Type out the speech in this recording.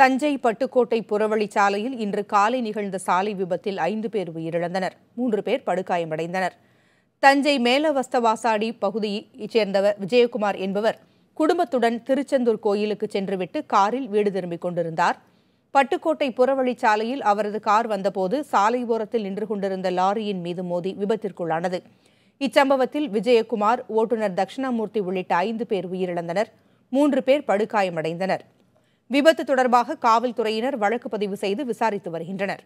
தஞ்சை பட்டுக்கோட்டை புறவழி சாலையில் இன்று காலை நிகழ்ந்த சாலை விபத்தில் 5 பேர் உயிரிழந்தனர். 3 பேர் படுகாயமடைந்தனர். தஞ்சை மேலவஸ்தவாசாடி பகுதியைச் சேர்ந்தவர் விஜயகுமார் என்பவர் குடும்பத்துடன் திருச்செந்தூர் கோயிலுக்கு சென்றுவிட்டு காரில் வீடு திரும்பிக் கொண்டிருந்தார். பட்டுக்கோட்டை புறவழி சாலையில் அவரது கார் வந்தபோது சாலை ஓரத்தில் நின்று கொண்டிருந்த லாரியின் மீது மோதி விபத்திற்குள்ளானது. இச்சம்பவத்தில் விஜயகுமார், ஓட்டுநர் தட்சிணாமூர்த்தி உள்ளிட்ட 5 பேர் உயிரிழந்தனர். 3 பேர் படுகாயமடைந்தனர். விபத்து தொடர்பாக காவல்துறையினர் வழக்கு பதிவு செய்து விசாரித்து வருகின்றனர்.